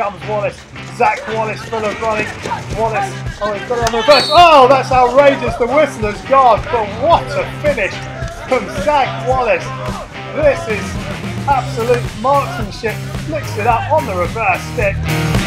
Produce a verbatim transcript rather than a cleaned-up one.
comes Wallace. Zach Wallace full of running. Wallace, oh, he's got it on the reverse. Oh, that's outrageous. The whistle has gone. But what a finish from Zach Wallace. This is absolute marksmanship. Flicks it up on the reverse stick.